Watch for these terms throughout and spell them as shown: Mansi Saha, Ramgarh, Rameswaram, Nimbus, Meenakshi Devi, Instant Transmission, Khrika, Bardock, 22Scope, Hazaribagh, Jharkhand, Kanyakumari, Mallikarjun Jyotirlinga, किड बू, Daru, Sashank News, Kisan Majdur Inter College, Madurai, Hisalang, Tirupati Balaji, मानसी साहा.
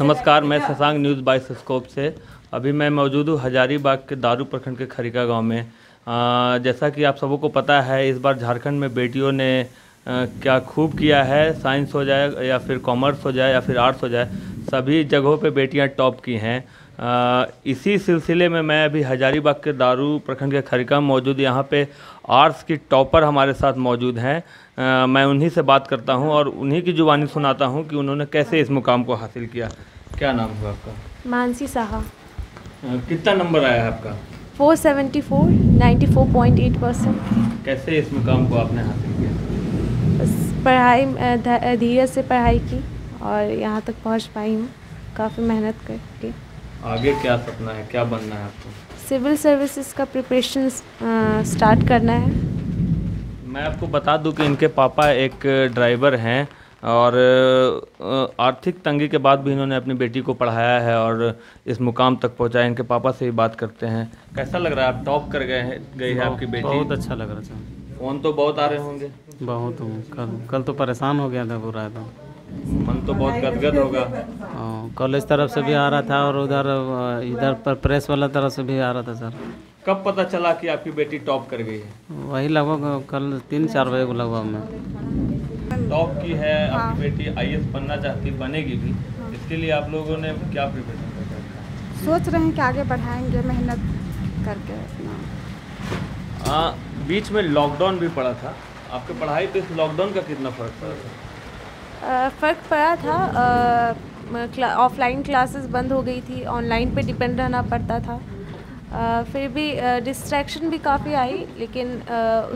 नमस्कार, मैं Shashank news 22 scope से। अभी मैं मौजूद हूँ हजारीबाग के दारू प्रखंड के खरीका गांव में। जैसा कि आप सबों को पता है, इस बार झारखंड में बेटियों ने क्या खूब किया है। साइंस हो जाए या फिर कॉमर्स हो जाए या फिर आर्ट्स हो जाए, सभी जगहों पे बेटियां टॉप की हैं। इसी सिलसिले में मैं अभी हजारीबाग के दारू प्रखंड के खरीका में मौजूद। यहाँ पे आर्ट्स की टॉपर हमारे साथ मौजूद हैं। मैं उन्हीं से बात करता हूँ और उन्हीं की जुबानी सुनाता हूँ कि उन्होंने कैसे इस मुकाम को हासिल किया। क्या नाम हुआ आपका? मानसी साहा। कितना नंबर आया आपका? 474, 94.8%। कैसे इस मुकाम को आपने हासिल किया? बस पढ़ाई, धीरे से पढ़ाई की और यहाँ तक पहुँच पाई हूँ, काफ़ी मेहनत करके। आगे क्या सपना है, क्या बनना है आपको? सिविल सर्विसेज का प्रिपरेशन स्टार्ट करना है। मैं आपको बता दूं कि इनके पापा एक ड्राइवर हैं और आर्थिक तंगी के बाद भी इन्होंने अपनी बेटी को पढ़ाया है और इस मुकाम तक पहुंचाया। इनके पापा से ही बात करते हैं। कैसा लग रहा है, आप टॉप कर गई है आपकी बेटी? बहुत अच्छा लग रहा है। फ़ोन तो बहुत आ रहे होंगे? बहुत। कल तो परेशान हो गया था, बुरा था, मन तो बहुत गदगद होगा। कॉलेज तरफ से भी आ रहा था और इधर प्रेस वाला तरफ से भी आ रहा था। सर, कब पता चला कि आपकी बेटी टॉप कर गई है? वही लगभग कल 3-4 बजे को लगभग में टॉप की है। आपकी बेटी आईएएस बनना चाहती, बनेगी भी। इसके लिए आप लोगों ने क्या प्रिपरेशन किया? सोच रहे हैं कि आगे बढ़ाएंगे मेहनत करके। बीच में लॉकडाउन भी पड़ा था, आपके पढ़ाई पे इस लॉकडाउन का कितना फर्क पड़ा था? फ़र्क पड़ा था। ऑफलाइन क्लासेस बंद हो गई थी, ऑनलाइन पे डिपेंड रहना पड़ता था। फिर भी डिस्ट्रैक्शन भी काफ़ी आई, लेकिन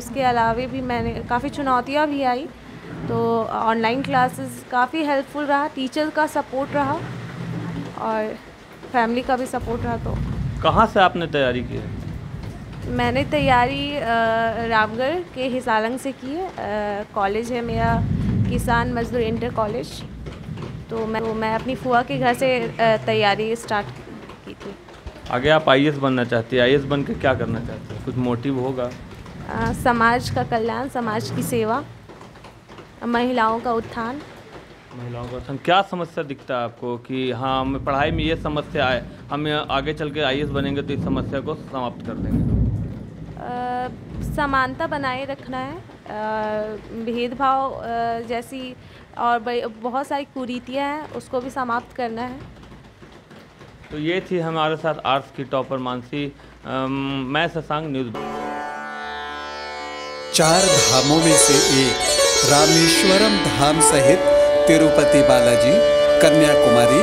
उसके अलावा भी मैंने काफ़ी चुनौतियाँ भी आई। तो ऑनलाइन क्लासेस काफ़ी हेल्पफुल रहा, टीचर का सपोर्ट रहा और फैमिली का भी सपोर्ट रहा। तो कहाँ से आपने तैयारी की है? मैंने तैयारी रामगढ़ के हिसालंग से की है। कॉलेज है मेरा किसान मजदूर इंटर कॉलेज। तो मैं अपनी फुआ के घर से तैयारी स्टार्ट की थी। आगे आप आईएएस बनना चाहती है, आईएएस बन के क्या करना चाहती है? कुछ मोटिव होगा? समाज का कल्याण, समाज की सेवा, महिलाओं का उत्थान। महिलाओं का उत्थान। क्या समस्या दिखता है आपको कि हाँ, हमें पढ़ाई में ये समस्या आए, हम आगे चल के आईएएस बनेंगे तो इस समस्या को समाप्त कर देंगे? समानता बनाए रखना है। भेदभाव जैसी और बहुत सारी कुरीतियाँ हैं, उसको भी समाप्त करना है। तो ये थी हमारे साथ आर्ट्स की टॉपर मानसी। मैं शशांक न्यूज़। 4 धामों में से एक रामेश्वरम धाम सहित तिरुपति बालाजी, कन्याकुमारी,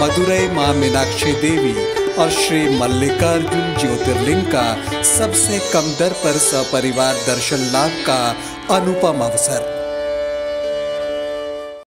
मदुरई माँ मीनाक्षी देवी और श्री मल्लिकार्जुन ज्योतिर्लिंग का सबसे कम दर पर सपरिवार दर्शन लाभ का अनुपम अवसर।